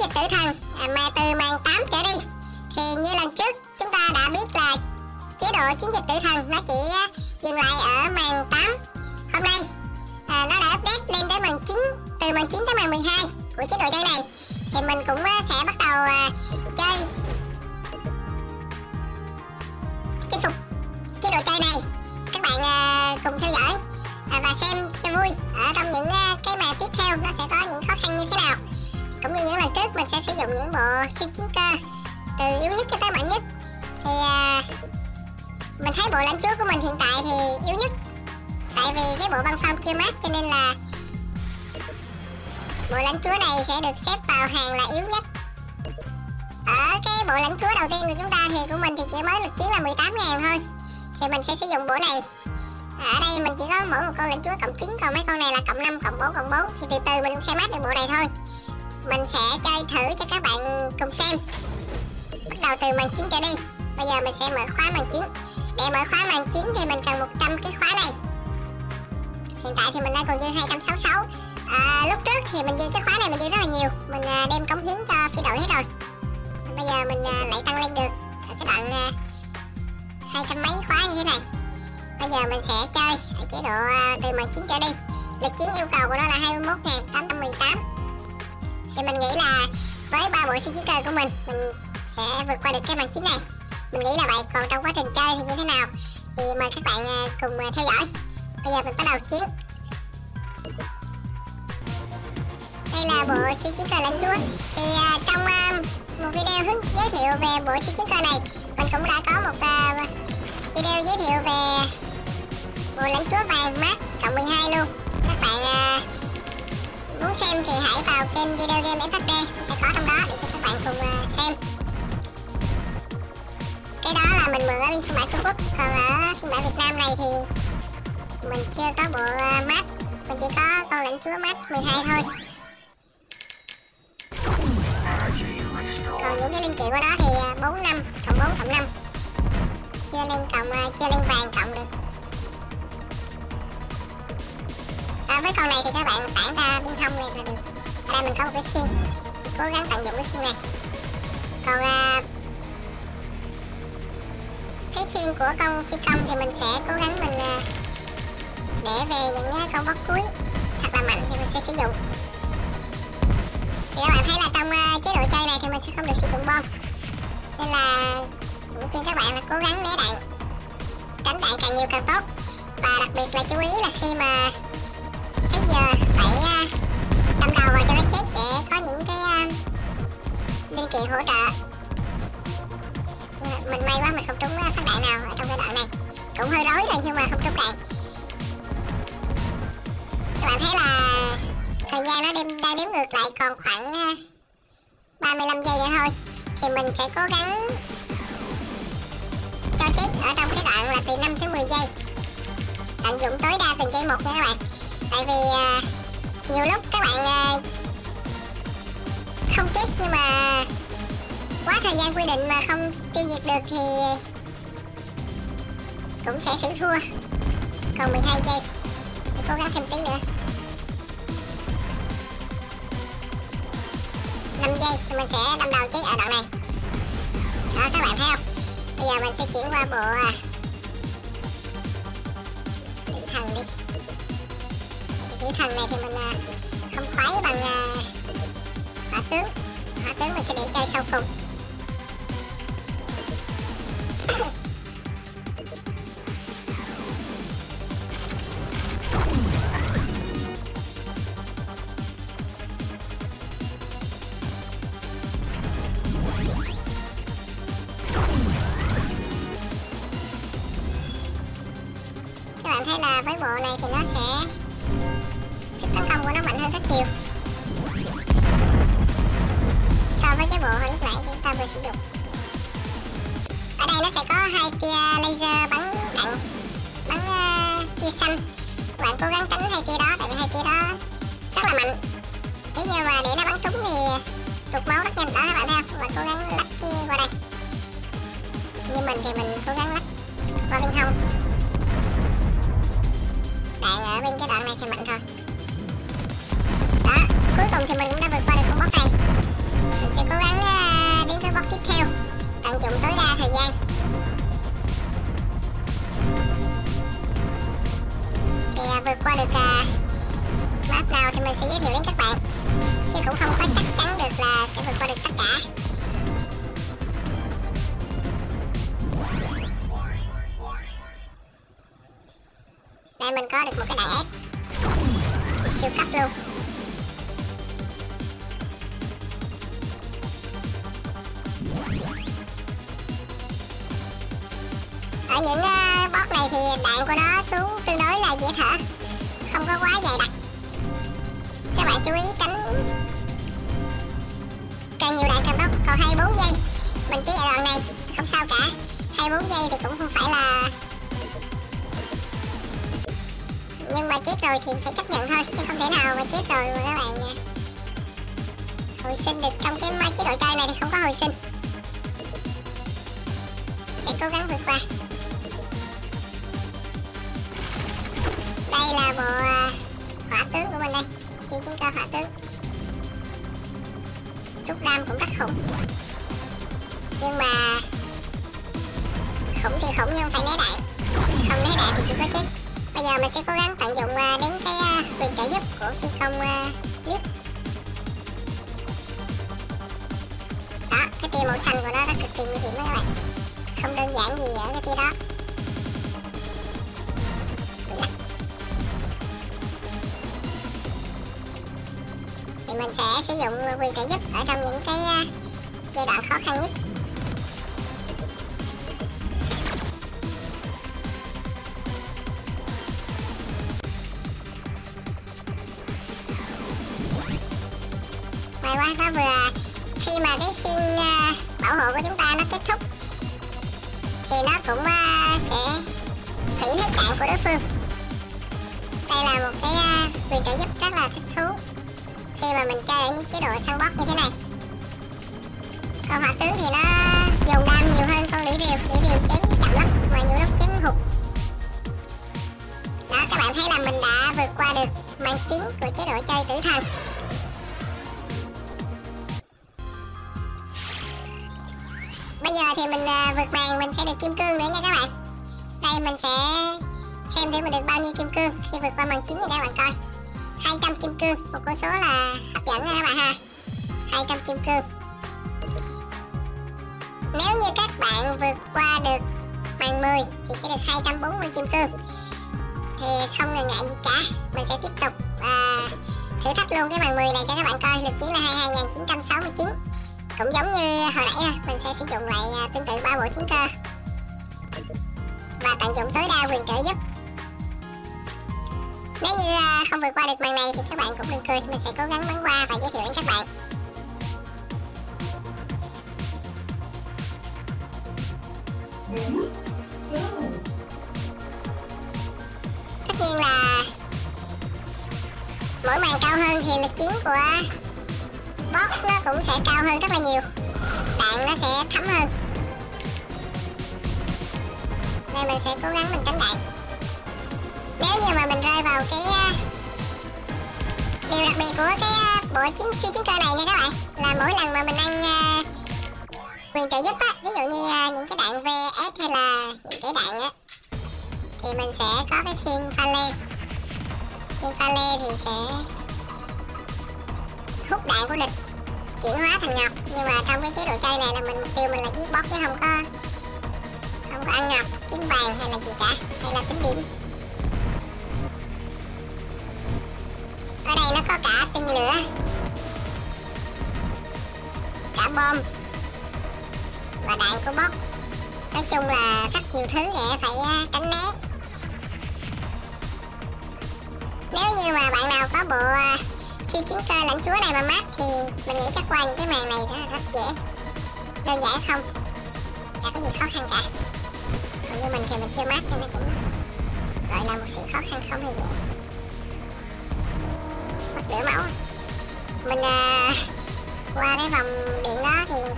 dịch tử thần mà từ màn 8 trở đi. Thì như lần trước chúng ta đã biết là chế độ chiến dịch tử thần nó chỉ dừng lại ở màn 8. Hôm nay nó đã update lên tới màn 9, từ màn 9 tới màn 12 của chế độ chơi này. Thì mình cũng sẽ bắt đầu chơi chinh phục chế độ chơi này. Các bạn cùng theo dõi và xem cho vui. Ở trong những cái màn tiếp theo nó sẽ có những khó khăn như thế nào. Cũng như những lần trước mình sẽ sử dụng những bộ siêu chiến cơ từ yếu nhất cho tới mạnh nhất. Thì mình thấy bộ lãnh chúa của mình hiện tại thì yếu nhất, tại vì cái bộ băng phong chưa mát, cho nên là bộ lãnh chúa này sẽ được xếp vào hàng là yếu nhất. Ở cái bộ lãnh chúa đầu tiên của chúng ta thì của mình thì chỉ mới lực chiến là 18.000 thôi. Thì mình sẽ sử dụng bộ này. Ở đây mình chỉ có mỗi một con lãnh chúa cộng 9, còn mấy con này là cộng 5, cộng 4, cộng 4. Thì từ từ mình cũng sẽ mát được bộ này thôi. Mình sẽ chơi thử cho các bạn cùng xem. Bắt đầu từ màn 9 trở đi. Bây giờ mình sẽ mở khóa màn 9. Để mở khóa màn 9 thì mình cần 100 cái khóa này. Hiện tại thì mình đang còn dư 266. Lúc trước thì mình dư cái khóa này mình dư rất là nhiều. Mình đem cống hiến cho phi đội hết rồi. Bây giờ mình lại tăng lên được cái đoạn 200 mấy khóa như thế này. Bây giờ mình sẽ chơi ở chế độ từ màn 9 trở đi. Lực chiến yêu cầu của nó là 21.818. Thì mình nghĩ là với 3 bộ siêu chiến cơ của mình sẽ vượt qua được cái màn 9 này. Mình nghĩ là vậy. Còn trong quá trình chơi thì như thế nào thì mời các bạn cùng theo dõi. Bây giờ mình bắt đầu chiến. Đây là bộ siêu chiến cơ lãnh chúa. Thì trong một video giới thiệu về bộ siêu chiến cơ này, mình cũng đã có một video giới thiệu về bộ lãnh chúa vàng mát cộng 12 luôn. Các bạn muốn xem thì hãy vào kênh VideoGamefHD, sẽ có trong đó để cho các bạn cùng xem. Cái đó là mình mượn ở phiên bản Trung Quốc, còn ở phiên bản Việt Nam này thì mình chưa có bộ map, mình chỉ có con lãnh chúa map 12 thôi. Còn những cái linh kiện của đó thì 4, 5 cộng 4 cộng 5, chưa lên vàng cộng được. Với con này thì các bạn tản ra bên hông này là được. Ở đây mình có một cái khiên, mình cố gắng tận dụng cái khiên này. Còn cái khiên của con phi công thì mình sẽ cố gắng mình để về những con boss cuối thật là mạnh thì mình sẽ sử dụng. Thì các bạn thấy là trong chế độ chơi này thì mình sẽ không được sử dụng bom, nên là mình khuyên các bạn là cố gắng né đạn, tránh đạn càng nhiều càng tốt. Và đặc biệt là chú ý là khi mà hết giờ phải đâm đầu vào cho nó chết để có những cái linh kiện hỗ trợ. Mình may quá mình không trúng phát đạn nào ở trong cái đoạn này. Cũng hơi rối rồi nhưng mà không trúng đạn. Các bạn thấy là thời gian nó đang đếm ngược lại còn khoảng 35 giây nữa thôi. Thì mình sẽ cố gắng cho chết ở trong cái đoạn là từ 5 tới 10 giây. Tận dụng tối đa từng giây một nha các bạn. Tại vì nhiều lúc các bạn không chết nhưng mà quá thời gian quy định mà không tiêu diệt được thì cũng sẽ xử thua. Còn 12 giây, mình cố gắng thêm tí nữa. 5 giây thì mình sẽ đâm đầu chết ở đoạn này. Đó các bạn thấy không? Bây giờ mình sẽ chuyển qua bộ tử thần đi. Tử thần này thì mình không khoái bằng hỏa tướng. Hỏa tướng mình sẽ để chơi sau cùng. Các bạn thấy là với bộ này thì nó sẽ sức tấn công của nó mạnh hơn rất nhiều so với cái bộ hồi lúc nãy chúng ta vừa sử dụng. Ở đây nó sẽ có 2 tia laser bắn đạn, bắn tia xanh. Các bạn cố gắng tránh 2 tia đó, tại vì 2 tia đó rất là mạnh. Nếu như mà để nó bắn trúng thì tụt máu rất nhanh. Đó các bạn thấy không? Và cố gắng lắc kia qua đây. Như mình thì mình cố gắng lắc qua bên hông. Đạn ở bên cái đoạn này thì mạnh rồi. Đó, cuối cùng thì mình cũng đã vượt qua được con boss này. để mình có được một cái đại ép siêu cấp luôn. Ở những boss này thì đạn của nó xuống tương đối là dễ thở, không có quá dày đặc. Các bạn chú ý tránh càng nhiều đạn càng tốt. Còn 24 giây mình cứ giai đoạn này không sao cả, 24 giây thì cũng không phải là, nhưng mà chết rồi thì phải chấp nhận thôi, chứ không thể nào mà chết rồi mà các bạn hồi sinh được. Trong cái chế độ chơi này thì không có hồi sinh, sẽ cố gắng vượt qua. Đây là bộ hỏa tướng của mình đây, siêu chiến cơ hỏa tướng, rút đam cũng rất khủng, nhưng mà khủng thì khủng nhưng phải né đạn, không né đạn thì chỉ có chết. Bây giờ mình sẽ cố gắng tận dụng đến cái quyền trợ giúp của phi công clip. Đó, cái tia màu xanh của nó rất cực kỳ nguy hiểm đó các bạn, không đơn giản gì ở cái tia đó. Thì mình sẽ sử dụng quyền trợ giúp ở trong những cái giai đoạn khó khăn nhất. May quá, nó vừa khi mà cái khiên bảo hộ của chúng ta nó kết thúc thì nó cũng sẽ hủy hết đạn của đối phương. Đây là một cái quyền trợ giúp rất là thích thú khi mà mình chơi ở những chế độ sandbox như thế này. Còn hỏa tướng thì nó dùng đam nhiều hơn con lưỡi điều chém chậm lắm mà nhiều lúc chém hụt. Đó, các bạn thấy là mình đã vượt qua được màn chiến của chế độ chơi tử thần. Bây giờ thì mình vượt màn mình sẽ được kim cương nữa nha các bạn. Đây mình sẽ xem thử mình được bao nhiêu kim cương khi vượt qua màn chiến cho các bạn coi. 200 kim cương, một con số là hấp dẫn nha các bạn ha. 200 kim cương. Nếu như các bạn vượt qua được màn 10 thì sẽ được 240 kim cương. Thì không ngần ngại gì cả, mình sẽ tiếp tục thử thách luôn cái màn 10 này cho các bạn coi. Lực chiến là 22.969. Cũng giống như hồi nãy mình sẽ sử dụng lại tương tự 3 bộ chiến cơ và tận dụng tối đa quyền trợ giúp. Nếu như không vượt qua được màn này thì các bạn cũng đừng cười, mình sẽ cố gắng bắn qua và giới thiệu đến các bạn. Tất nhiên là mỗi màn cao hơn thì lực chiến của boss nó cũng sẽ cao hơn rất là nhiều, đạn nó sẽ thấm hơn, nên mình sẽ cố gắng mình tránh đạn. Nếu như mà mình rơi vào cái điều đặc biệt của cái bộ siêu chiến cơ này nha các bạn, là mỗi lần mà mình ăn quyền trợ giúp á, ví dụ như những cái đạn VS hay là những cái đạn á, thì mình sẽ có cái khiên pha lê. Khiên pha lê thì sẽ hút đạn của địch, chuyển hóa thành ngọc. Nhưng mà trong cái chế độ chơi này là mình mục tiêu mình là giết boss chứ không có ăn ngọc, kiếm vàng hay là gì cả, hay là tính điểm. Ở đây nó có cả tinh lửa, cả bom và đạn của boss. Nói chung là rất nhiều thứ để phải tránh né. Nếu như mà bạn nào có bộ siêu chiến cơ lãnh chúa này mà mát thì mình nghĩ chắc qua những cái màn này đó là rất dễ, đơn giản không, chả có gì khó khăn cả. Còn như mình thì mình chưa mát nên nó cũng gọi là một sự khó khăn không hề nhẹ. Mất nửa máu. Mình qua cái vòng điện đó thì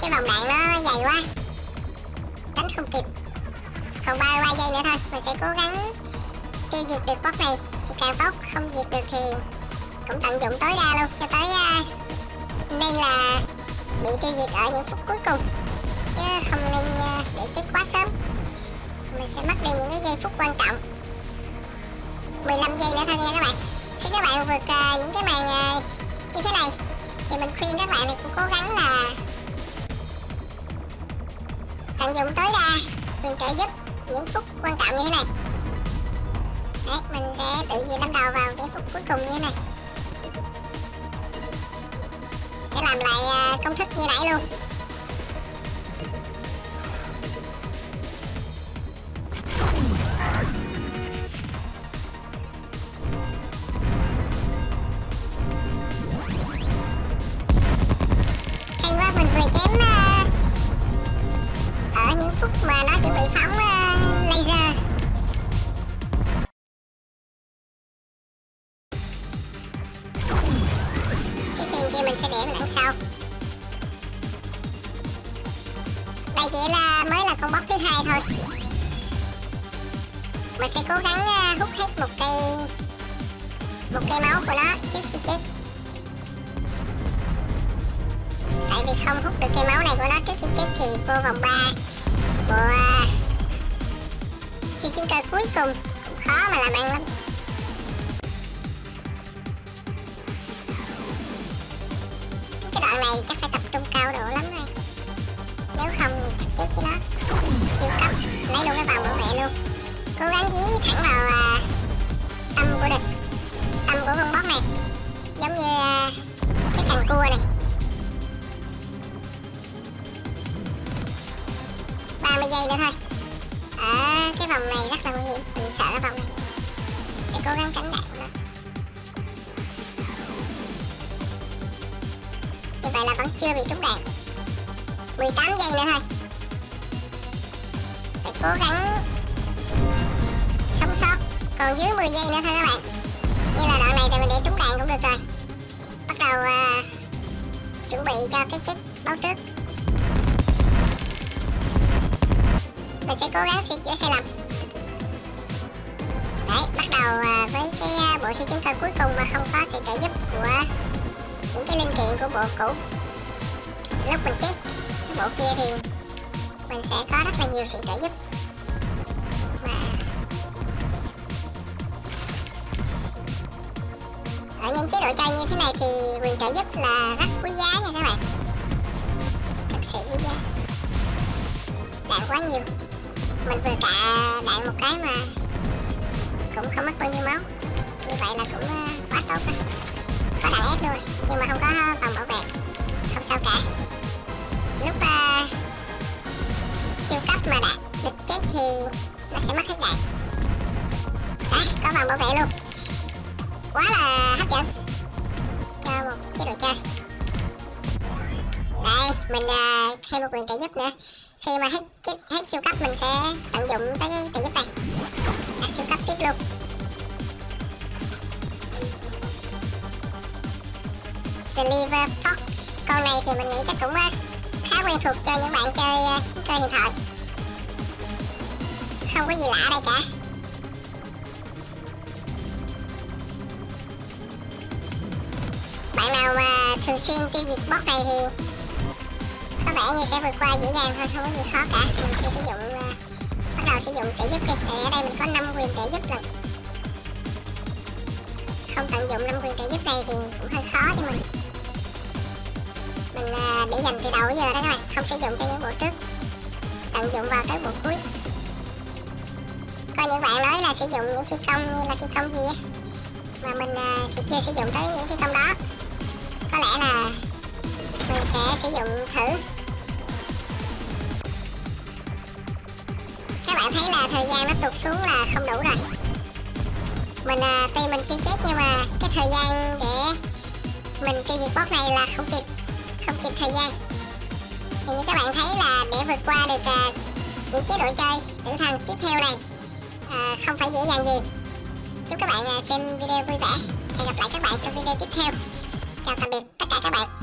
cái vòng đạn nó dày quá, tránh không kịp. Còn 33 giây nữa thôi, mình sẽ cố gắng tiêu diệt được boss này thì càng tốt, không diệt được thì cũng tận dụng tối đa luôn cho tới nên là bị tiêu diệt ở những phút cuối cùng, chứ không nên để chết quá sớm, mình sẽ mất đi những cái giây phút quan trọng. 15 giây nữa thôi nha các bạn. Khi các bạn vượt những cái màn như thế này thì mình khuyên các bạn này cũng cố gắng là tận dụng tối đa quyền trợ giúp những phút quan trọng như thế này. khác mình sẽ tự nhiên đâm đầu vào cái phút cuối cùng như thế này. Sẽ làm lại công thức như nãy luôn. Hay quá, mình vừa chém ở những phút mà nó chuẩn bị phóng laser. Cái khen kia mình sẽ để lại sau. Đây chỉ là mới là con boss thứ hai thôi. Mình sẽ cố gắng hút hết một cây máu của nó trước khi chết. Tại vì không hút được cây máu này của nó trước khi chết thì vô vòng 3 của siêu chiến cơ cuối cùng khó mà làm ăn lắm. Cái đoạn này chắc phải tập trung cao độ lắm rồi, nếu không thì chết với nó. Siêu cấp lấy luôn cái vòng bảo vệ luôn, cố gắng dí thẳng vào tâm của địch, tâm của con boss này, giống như cái cần cua này. 30 giây nữa thôi. Cái vòng này rất là nguy hiểm, mình sợ cái vòng này. Để cố gắng tránh đạn nó. Như vậy là vẫn chưa bị trúng đạn. 18 giây nữa thôi. Phải cố gắng sống sót. Còn dưới 10 giây nữa thôi các bạn. Như là đoạn này thì mình để trúng đạn cũng được rồi. Bắt đầu chuẩn bị cho cái kick báo trước. Mình sẽ cố gắng sửa chữa sai lầm. Đấy, bắt đầu với cái bộ siêu chiến cơ cuối cùng mà không có sự trợ giúp của những cái linh kiện của bộ cũ. Lúc mình chết cái bộ kia thì mình sẽ có rất là nhiều sự trợ giúp. Ở những chế độ chơi như thế này thì quyền trợ giúp là rất quý giá nha các bạn. Thật sự quý giá. Đạn quá nhiều. Mình vừa cạ đạn một cái mà cũng không mất bao nhiêu máu. Như vậy là cũng quá tốt rồi. Có đạn ép luôn, nhưng mà không có phòng bảo vệ. Không sao cả. Lúc siêu cấp mà đạn địch chết thì nó sẽ mất hết đạn. Đấy, có phòng bảo vệ luôn. Quá là hấp dẫn cho một chế độ chơi. Đây, mình thêm một quyền trợ giúp nữa. Khi mà hết siêu cấp mình sẽ tận dụng tới cái trợ giúp này. Đặt siêu cấp tiếp luôn. Sliver Fox. Con này thì mình nghĩ chắc cũng khá quen thuộc cho những bạn chơi chiến cơ hiện thoại. Không có gì lạ đây cả. Bạn nào mà thường xuyên tiêu diệt boss này thì có vẻ như sẽ vượt qua dễ dàng thôi, không có gì khó cả. Mình sẽ sử dụng bắt đầu sử dụng trợ giúp đi. Ở đây mình có 5 quyền trợ giúp rồi. Không tận dụng 5 quyền trợ giúp này thì cũng hơi khó cho mình. Mình để dành từ đầu giờ đó các bạn, không sử dụng cho những bộ trước, tận dụng vào tới bộ cuối. Có những bạn nói là sử dụng những phi công như là phi công gì á, mà mình thì chưa sử dụng tới những phi công đó. Có lẽ là mình sẽ sử dụng thử. Các bạn thấy là thời gian nó tụt xuống là không đủ rồi. Mình tuy mình chưa chết nhưng mà cái thời gian để mình tiêu diệt boss này là không kịp thời gian. Thì như các bạn thấy là để vượt qua được những chế độ chơi tử thần tiếp theo này không phải dễ dàng gì. Chúc các bạn xem video vui vẻ. Hẹn gặp lại các bạn trong video tiếp theo. Chào tạm biệt tất cả các bạn.